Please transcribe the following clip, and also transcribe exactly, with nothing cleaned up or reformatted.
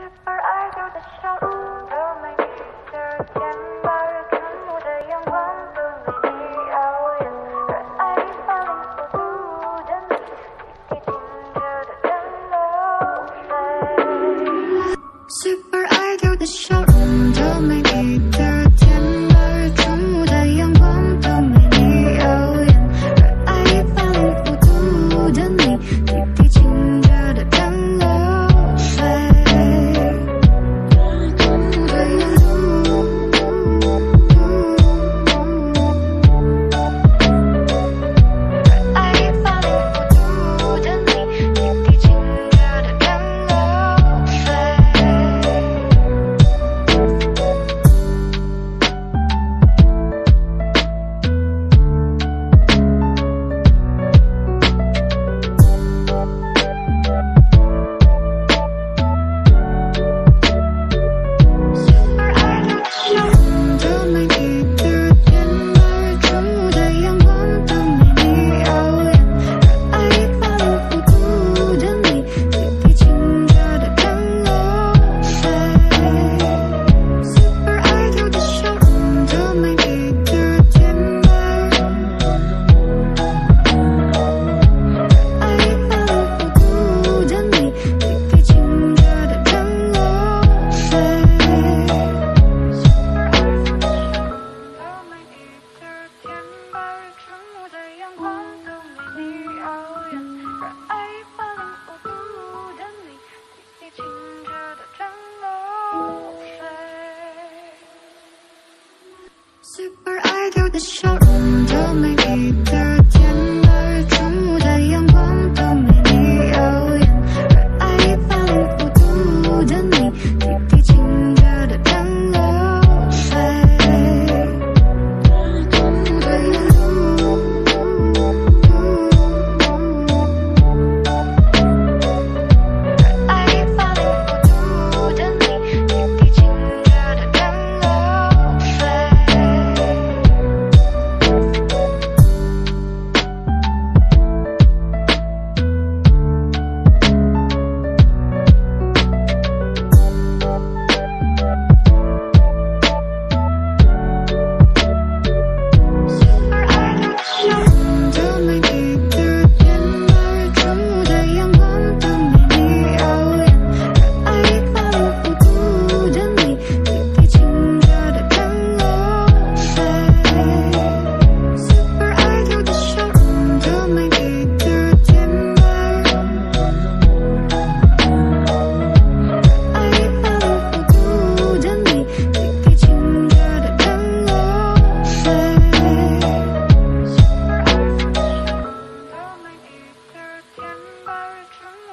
Super Idol the show Super Idol the show Super Idol the show I